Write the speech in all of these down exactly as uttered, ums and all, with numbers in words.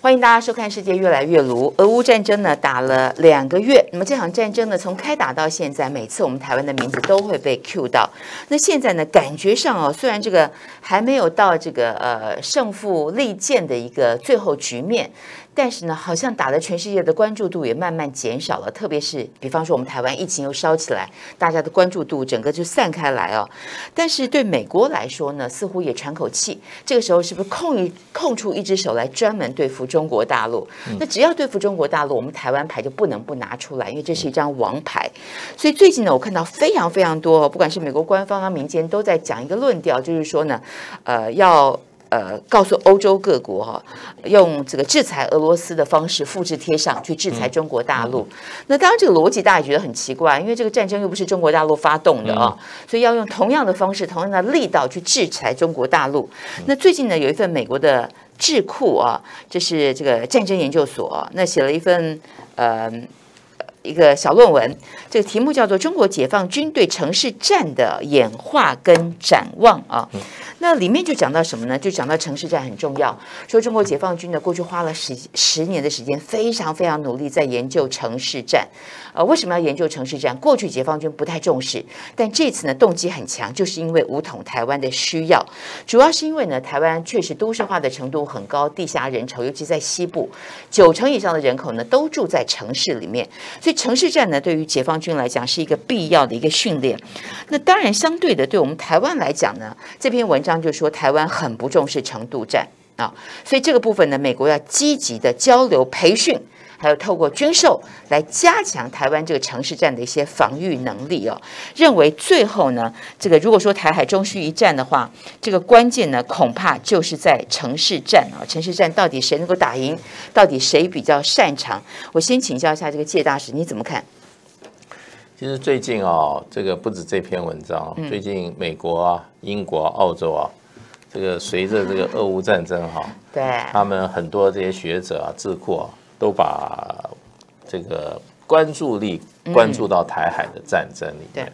欢迎大家收看《世界越来越炉》。俄乌战争呢打了两个月，那么这场战争呢从开打到现在，每次我们台湾的名字都会被 Q 到。那现在呢，感觉上哦，虽然这个还没有到这个呃胜负利剑的一个最后局面，但是呢，好像打的全世界的关注度也慢慢减少了，特别是比方说我们台湾疫情又烧起来，大家的关注度整个就散开来哦。但是对美国来说呢，似乎也喘口气，这个时候是不是空一空出一只手来专门对付中国大陆？那只要对付中国大陆，我们台湾牌就不能不拿出来，因为这是一张王牌。所以最近呢，我看到非常非常多，不管是美国官方啊、民间都在讲一个论调，就是说呢，呃，要。呃，告诉欧洲各国哈、啊，用这个制裁俄罗斯的方式复制贴上去制裁中国大陆。那当然，这个逻辑大家也觉得很奇怪，因为这个战争又不是中国大陆发动的啊，所以要用同样的方式、同样的力道去制裁中国大陆。那最近呢，有一份美国的智库啊，这是这个战争研究所、啊，那写了一份呃。一个小论文，这个题目叫做《中国解放军对城市战的演化跟展望》啊。那里面就讲到什么呢？就讲到城市战很重要，说中国解放军呢过去花了十十年的时间，非常非常努力在研究城市战。呃，为什么要研究城市战？过去解放军不太重视，但这次呢动机很强，就是因为武统台湾的需要。主要是因为呢，台湾确实都市化的程度很高，地狭人稠，尤其在西部，九成以上的人口呢都住在城市里面。所以城市战呢，对于解放军来讲是一个必要的一个训练。那当然，相对的，对我们台湾来讲呢，这篇文章就说台湾很不重视城都战啊，所以这个部分呢，美国要积极的交流培训。还有透过军售来加强台湾这个城市战的一些防御能力哦。认为最后呢，这个如果说台海终须一战的话，这个关键呢恐怕就是在城市战啊。城市战到底谁能够打赢，到底谁比较擅长？我先请教一下这个介大使，你怎么看？其实最近啊，这个不止这篇文章，最近美国啊、英国、啊、澳洲啊。这个随着这个俄乌战争哈、啊，对，他们很多这些学者啊、智库啊，都把这个关注力关注到台海的战争里面。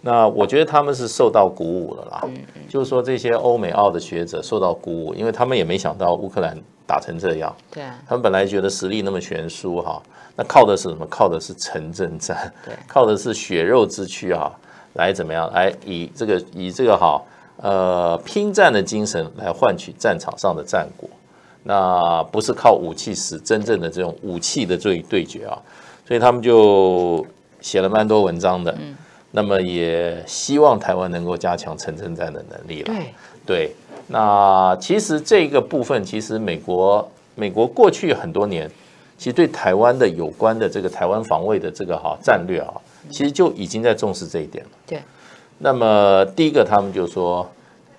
那我觉得他们是受到鼓舞了啦，就是说这些欧美澳的学者受到鼓舞，因为他们也没想到乌克兰打成这样。对，他们本来觉得实力那么悬殊哈、啊，那靠的是什么？靠的是城镇战，靠的是血肉之躯哈、啊，来怎么样？来以这个以这个哈、啊。呃，拼战的精神来换取战场上的战果，那不是靠武器使真正的这种武器的对对决啊，所以他们就写了蛮多文章的。那么也希望台湾能够加强城镇战的能力了。对，那其实这个部分，其实美国美国过去很多年，其实对台湾的有关的这个台湾防卫的这个哈、啊、战略啊，其实就已经在重视这一点了。对。那么第一个，他们就说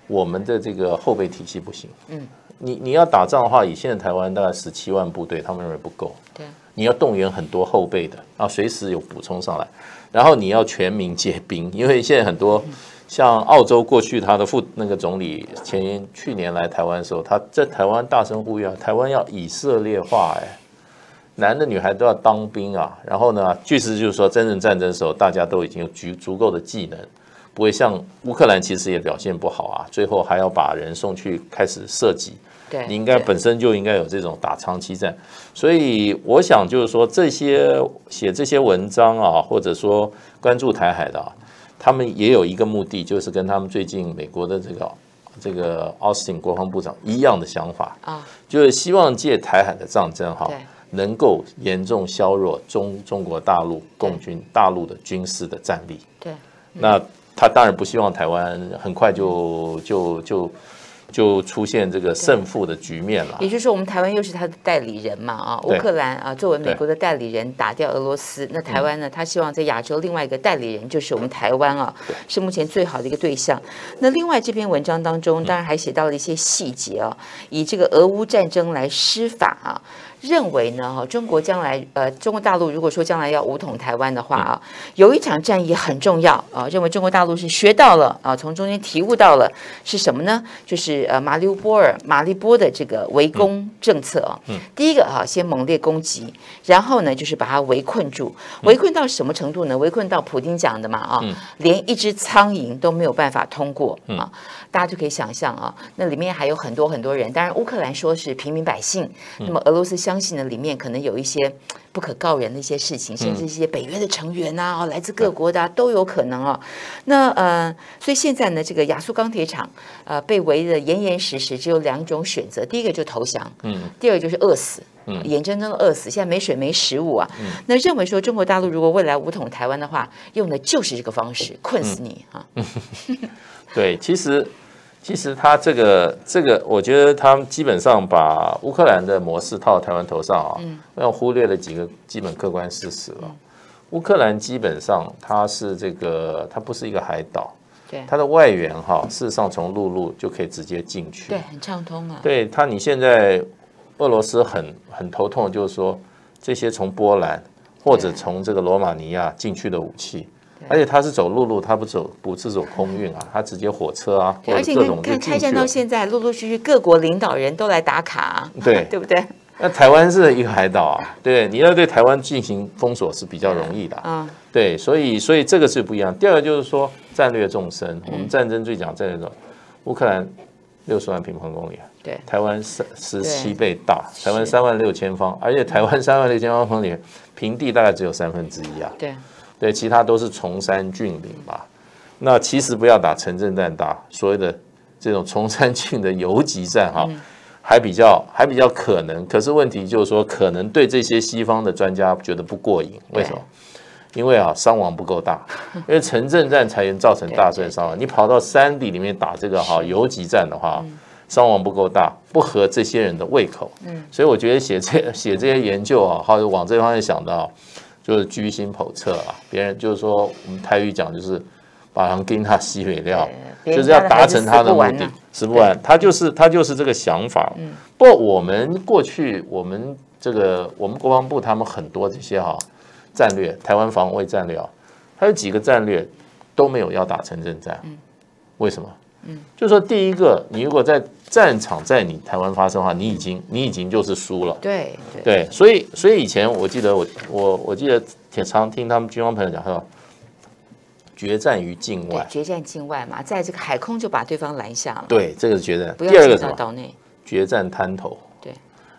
我们的这个后备体系不行。嗯，你你要打仗的话，以现在台湾大概十七万部队，他们认为不够。对，你要动员很多后备的啊，随时有补充上来。然后你要全民皆兵，因为现在很多像澳洲过去他的副那个总理前去年来台湾的时候，他在台湾大声呼吁啊，台湾要以色列化，哎，男的女孩都要当兵啊。然后呢，据实就是说，真正战争的时候，大家都已经有足足够的技能。不会像乌克兰，其实也表现不好啊，最后还要把人送去开始射击。对，你应该本身就应该有这种打长期战，所以我想就是说，这些写这些文章啊，或者说关注台海的、啊，他们也有一个目的，就是跟他们最近美国的这个这个奥斯汀国防部长一样的想法啊，就是希望借台海的战争哈、啊。能够严重削弱中中国大陆共军大陆的军事的战力。对，那。他当然不希望台湾很快就就就就出现这个胜负的局面了。也就是说，我们台湾又是他的代理人嘛啊，乌克兰啊作为美国的代理人打掉俄罗斯，那台湾呢，他希望在亚洲另外一个代理人就是我们台湾啊，是目前最好的一个对象。那另外这篇文章当中，当然还写到了一些细节啊，以这个俄乌战争来施法啊。认为呢，中国将来，呃，中国大陆如果说将来要武统台湾的话啊，有一场战役很重要啊。认为中国大陆是学到了啊，从中间体悟到了是什么呢？就是是呃马利波尔马利波的这个围攻政策啊、哦。第一个啊，先猛烈攻击，然后呢就是把它围困住，围困到什么程度呢？围困到普丁讲的嘛啊，连一只苍蝇都没有办法通过啊。大家就可以想象啊，那里面还有很多很多人。当然乌克兰说是平民百姓，那么俄罗斯相信呢里面可能有一些不可告人的一些事情，甚至一些北约的成员啊，哦、来自各国的、啊、都有可能啊。那呃，所以现在呢，这个亚速钢铁厂呃被围得严严实实，只有两种选择：第一个就投降，嗯，第二个就是饿死。眼睁睁的饿死，现在没水没食物啊！那认为说中国大陆如果未来武统台湾的话，用的就是这个方式，困死你啊、嗯！对，其实其实他这个这个，我觉得他们基本上把乌克兰的模式套台湾头上啊，那忽略了几个基本客观事实了。乌克兰基本上它是这个，它不是一个海岛。它的外援哈，事实上从陆路就可以直接进去，对，很畅通啊。对它，你现在。俄罗斯很很头痛，就是说这些从波兰或者从这个罗马尼亚进去的武器，而且它是走陆路，它不走不是走空运啊，它直接火车啊，而且你看开战到现在，陆陆续续各国领导人都来打卡、啊，对对不对？那台湾是一个海岛啊，对，你要对台湾进行封锁是比较容易的啊，对，所以所以这个是不一样。第二个就是说战略纵深，我们战争最讲战略纵深，乌克兰。六十万平方公里，对，台湾十七倍大，台湾三万六千方，而且台湾三万六千方公里平地大概只有三分之一啊，对，对，其他都是崇山峻岭嘛。那其实不要打城镇战，打所谓的这种崇山峻的游击战哈、啊，还比较还比较可能。可是问题就是说，可能对这些西方的专家觉得不过瘾，为什么？因为啊，伤亡不够大，因为城镇战才能造成大损伤亡。你跑到山地里面打这个哈游击战的话，伤亡不够大，不合这些人的胃口。嗯，所以我觉得写这写这些研究啊，还有往这方面想到，就是居心叵测啊。别人就是说，我们台语讲就是把人跟他吸尾料，就是要达成他的目的，吃不完。他就是他就是这个想法。嗯，不过我们过去我们这个我们国防部他们很多这些哈、啊。战略，台湾防卫战略啊，它有几个战略都没有要打城镇战，为什么？嗯，就是说第一个，你如果在战场在你台湾发生的话，你已经你已经就是输了，对对，所以所以以前我记得我我我记得挺常听他们军方朋友讲说，决战于境外，决战境外嘛，在这个海空就把对方拦下了，对，这个是决战。第二个什么？岛内决战滩头，对，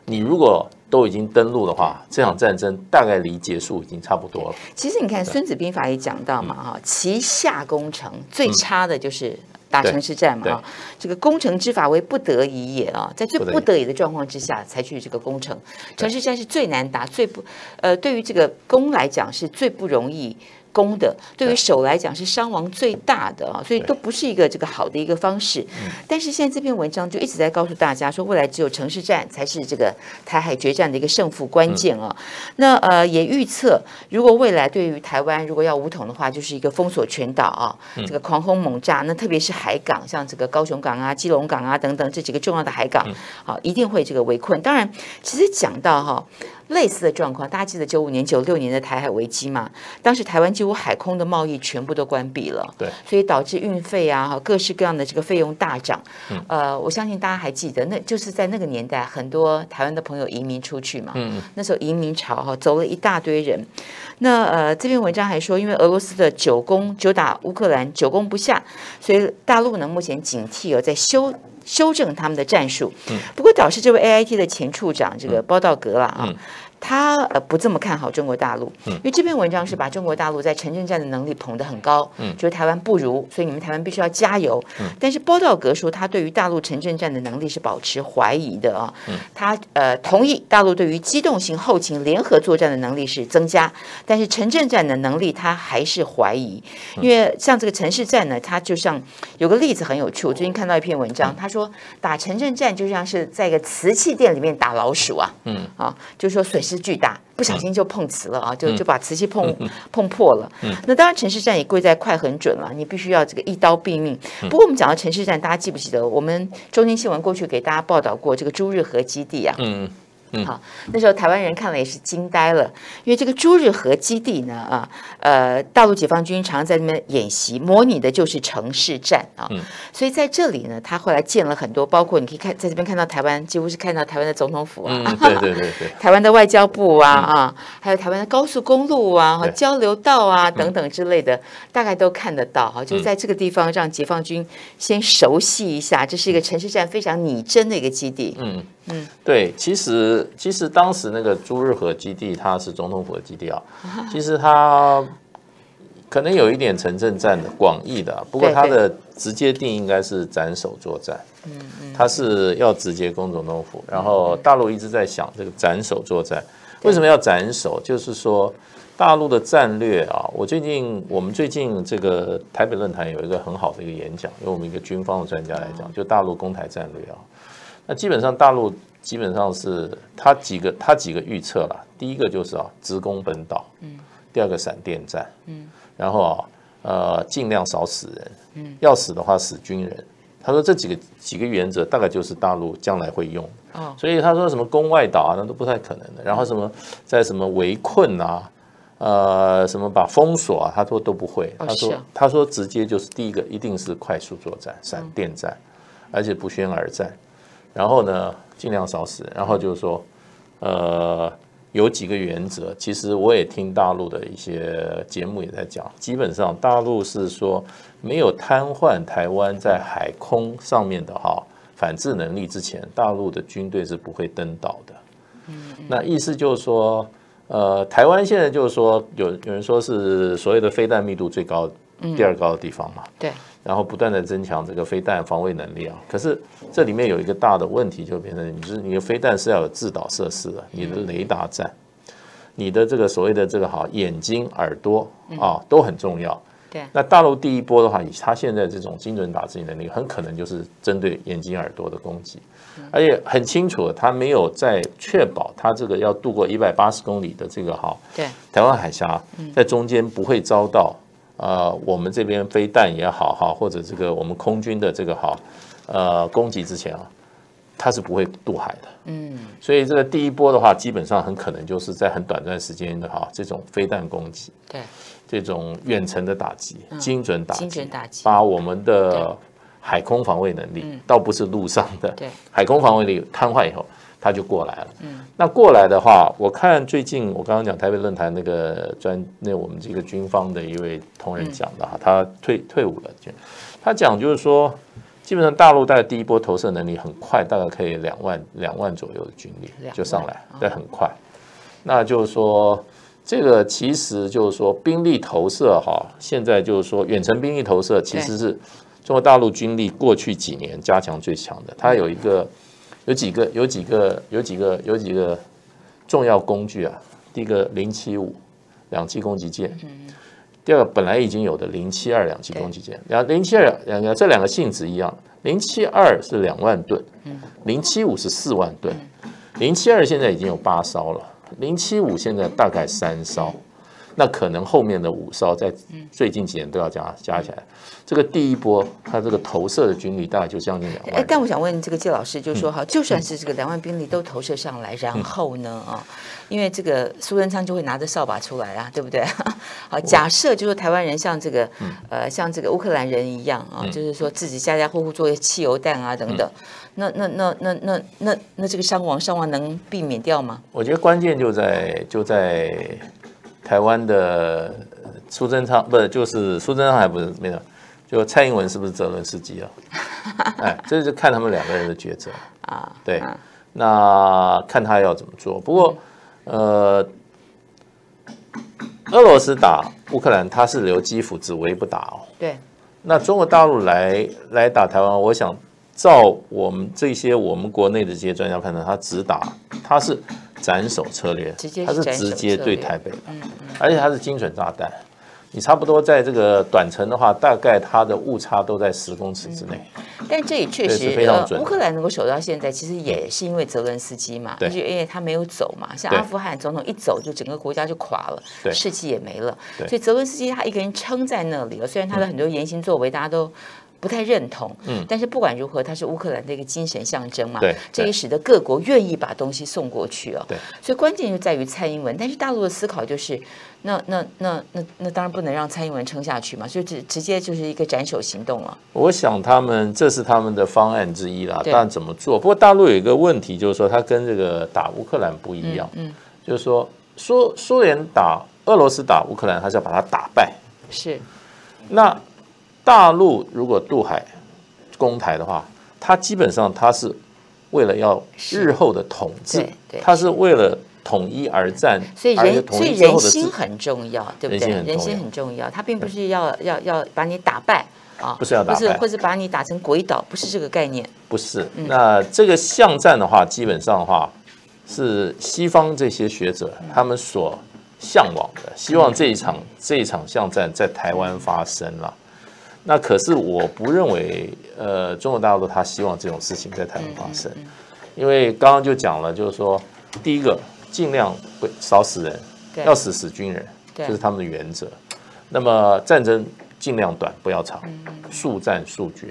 你如果。都已经登陆的话，这场战争大概离结束已经差不多了。其实你看《孙子兵法》也讲到嘛，哈，其下攻城最差的就是打城市战嘛，啊，这个攻城之法为不得已也啊，在最不得已的状况之下才去这个攻城，城市战是最难打、最不呃，对于这个攻来讲是最不容易。攻的对于手来讲是伤亡最大的啊，所以都不是一个这个好的一个方式。但是现在这篇文章就一直在告诉大家说，未来只有城市战才是这个台海决战的一个胜负关键啊。那呃也预测，如果未来对于台湾如果要武统的话，就是一个封锁全岛啊，这个狂轰猛炸。那特别是海港，像这个高雄港啊、基隆港啊等等这几个重要的海港啊，一定会这个围困。当然，其实讲到哈、啊。类似的状况，大家记得九五年、九六年的台海危机嘛？当时台湾几乎海空的贸易全部都关闭了，对，所以导致运费啊，各式各样的这个费用大涨。呃，我相信大家还记得，那就是在那个年代，很多台湾的朋友移民出去嘛，那时候移民潮哈，走了一大堆人。那呃，这篇文章还说，因为俄罗斯的久攻久打乌克兰，久攻不下，所以大陆呢目前警惕哦，在修。修正他们的战术，不过导致这位 A I T 的前处长这个包道格了啊，他呃不这么看好中国大陆，因为这篇文章是把中国大陆在城镇战的能力捧得很高，觉得台湾不如，所以你们台湾必须要加油。但是包道格说他对于大陆城镇战的能力是保持怀疑的啊，他呃同意大陆对于机动型后勤联合作战的能力是增加，但是城镇战的能力他还是怀疑，因为像这个城市战呢，它就像有个例子很有趣，我最近看到一篇文章，他。说打城镇战就像是在一个瓷器店里面打老鼠啊，嗯啊，就是说损失巨大，不小心就碰瓷了啊，就就把瓷器碰碰破了。那当然城市战也贵在快很准了，你必须要这个一刀毙命。不过我们讲到城市战，大家记不记得我们中天新闻过去给大家报道过这个朱日和基地啊？嗯。嗯，好，那时候台湾人看了也是惊呆了，因为这个朱日和基地呢，啊，呃，大陆解放军常在那边演习，模拟的就是城市战啊，嗯、所以在这里呢，他后来建了很多，包括你可以看在这边看到台湾，几乎是看到台湾的总统府啊，嗯、对对对对，台湾的外交部啊啊，嗯、还有台湾的高速公路啊、嗯、交流道啊等等之类的，嗯、大概都看得到哈、啊，就是在这个地方让解放军先熟悉一下，这是一个城市战非常拟真的一个基地，嗯。 嗯，对，其实其实当时那个朱日和基地，它是总统府的基地啊。其实它可能有一点城镇战的广义的、啊，不过它的直接定应该是斩首作战。嗯嗯，它是要直接攻总统府，然后大陆一直在想这个斩首作战，为什么要斩首？就是说大陆的战略啊。我最近我们最近这个台北论坛有一个很好的一个演讲，由我们一个军方的专家来讲，就大陆攻台战略啊。 那基本上大陆基本上是他几个他几个预测了，第一个就是啊直攻本岛，嗯，第二个闪电战，嗯，然后啊呃尽量少死人，嗯，要死的话死军人。他说这几个几个原则大概就是大陆将来会用，哦，所以他说什么攻外岛啊那都不太可能的，然后什么在什么围困啊，呃什么把封锁啊，他说都不会，他说他说直接就是第一个一定是快速作战、闪电战，而且不宣而战。 然后呢，尽量少死。然后就是说，呃，有几个原则。其实我也听大陆的一些节目也在讲，基本上大陆是说没有瘫痪台湾在海空上面的哈反制能力之前，大陆的军队是不会登岛的。嗯，那意思就是说，呃，台湾现在就是说有有人说是所谓的飞弹密度最高、第二高的地方嘛？对。 然后不断的增强这个飞弹防卫能力啊，可是这里面有一个大的问题，就变成你是你的飞弹是要有制导设施的，你的雷达站，你的这个所谓的这个好眼睛、耳朵啊都很重要。对，那大陆第一波的话，以他现在这种精准打击能力，很可能就是针对眼睛、耳朵的攻击，而且很清楚，他没有在确保他这个要渡过一百八十公里的这个好对台湾海峡，在中间不会遭到。 呃，我们这边飞弹也好哈，或者这个我们空军的这个哈，呃，攻击之前啊，它是不会渡海的。嗯，所以这个第一波的话，基本上很可能就是在很短暂时间的哈，这种飞弹攻击，对，这种远程的打击、精准打击、精准打击，把我们的海空防卫能力，倒不是陆上的，对，海空防卫力瘫痪以后，它就过来了。嗯，那过来的话，我看最近我刚刚讲台北论坛那个专，那我们这个军方的一位。 同仁讲的哈，他退退伍了，他讲就是说，基本上大陆大概第一波投射能力很快，大概可以两万两万左右的军力就上来，但很快。那就是说，这个其实就是说兵力投射哈，现在就是说远程兵力投射其实是中国大陆军力过去几年加强最强的。它有一个有几个有几个有几个有几个重要工具啊，第一个零七五两栖攻击舰。 第二个本来已经有的零七二两栖攻击舰，然后零七二两个这两个性质一样， 零七二是两万吨， 零七五是四万吨， 零七二现在已经有八艘了， 零七五现在大概三艘，那可能后面的五艘在最近几年都要加加起来。这个第一波它这个投射的军力大概就将近两万。哎，但我想问这个季老师，就是说哈，就算是这个两万兵力都投射上来，然后呢啊？ 因为这个苏贞昌就会拿着扫把出来啊，对不对？好，假设就是台湾人像这个呃，像这个乌克兰人一样啊，就是说自己家家户户做汽油弹啊等等，那那那那那那那这个伤亡伤亡能避免掉吗？我觉得关键就在就在台湾的苏贞昌，不是就是苏贞昌还不是没有，就蔡英文是不是泽伦斯基啊？哎，这就看他们两个人的抉择啊。对，那看他要怎么做。不过。 呃，俄罗斯打乌克兰，他是留基辅只围不打哦。对。那中国大陆来来打台湾，我想照我们这些我们国内的这些专家判断，他只打，他是斩首策略，他是直接对台北的，而且他是精准炸弹。你差不多在这个短程的话，大概它的误差都在十公尺之内。但这也确实，乌克兰能够守到现在，其实也是因为泽伦斯基嘛，就是因为他没有走嘛。像阿富汗总统一走，就整个国家就垮了，士气也没了。所以泽伦斯基他一个人撑在那里了，虽然他的很多言行作为大家都不太认同。嗯，但是不管如何，它是乌克兰的一个精神象征嘛。对，这也使得各国愿意把东西送过去哦。对，所以关键就在于蔡英文。但是大陆的思考就是，那那那那那当然不能让蔡英文撑下去嘛，所以直直接就是一个斩首行动了。我想他们这是他们的方案之一啦，但怎么做？不过大陆有一个问题，就是说它跟这个打乌克兰不一样，嗯，就是说苏苏联打俄罗斯打乌克兰，它是要把它打败。是，那大陆如果渡海攻台的话，它基本上它是为了要日后的统治，它是为了统一而战，所以人所以人心很重要，对不对？人心很重要，它并不是要要要把你打败啊，不是要打败，不是或者把你打成鬼岛，不是这个概念，不是。那这个巷战的话，基本上的话是西方这些学者他们所向往的，希望这一场这一场巷战在台湾发生了。那可是我不认为，呃，中国大陆他希望这种事情在台湾发生，因为刚刚就讲了，就是说，第一个尽量少死人，要死死军人，这是他们的原则。那么战争尽量短，不要长，速战速决。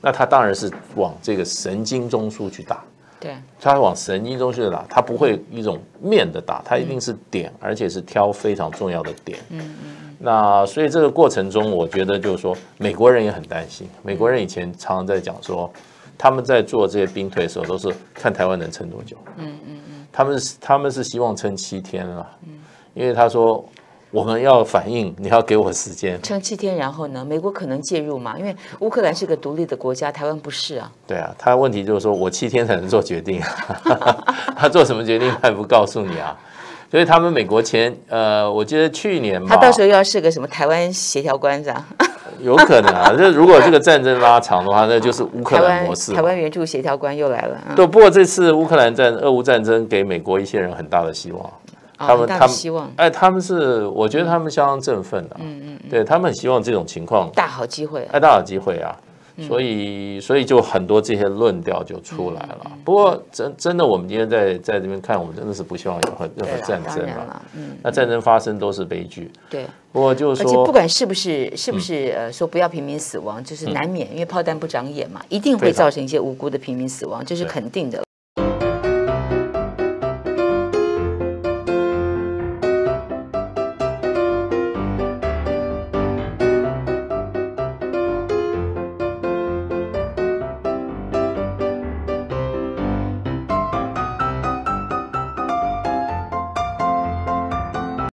那他当然是往这个神经中枢去打。对，他往神经中枢打，他不会一种面的打，他一定是点，而且是挑非常重要的点。嗯嗯。那所以这个过程中，我觉得就是说，美国人也很担心。美国人以前常常在讲说，他们在做这些兵推的时候，都是看台湾能撑多久。嗯嗯嗯。他们是他们是希望撑七天了。嗯。因为他说，我们要反应，你要给我时间。撑七天，然后呢？美国可能介入嘛？因为乌克兰是个独立的国家，台湾不是啊。对啊，他问题就是说我七天才能做决定，他做什么决定他也不告诉你啊。所以他们美国前，呃，我记得去年吧，他到时候要是个什么台湾协调官是吧？有可能啊，如果这个战争拉长的话，那就是乌克兰模式。台湾援助协调官又来了。对，不过这次乌克兰战、俄乌战争给美国一些人很大的希望。他们，他们，哎，他们是，我觉得他们相当振奋的，嗯嗯，对他们很希望这种情况，大好机会，哎，大好机会啊，所以，所以就很多这些论调就出来了。不过，真真的，我们今天在在这边看，我们真的是不希望有任何战争了，嗯，那战争发生都是悲剧，对。不过就是说，而且不管是不是是不是呃说不要平民死亡，就是难免，因为炮弹不长眼嘛，一定会造成一些无辜的平民死亡，这是肯定的。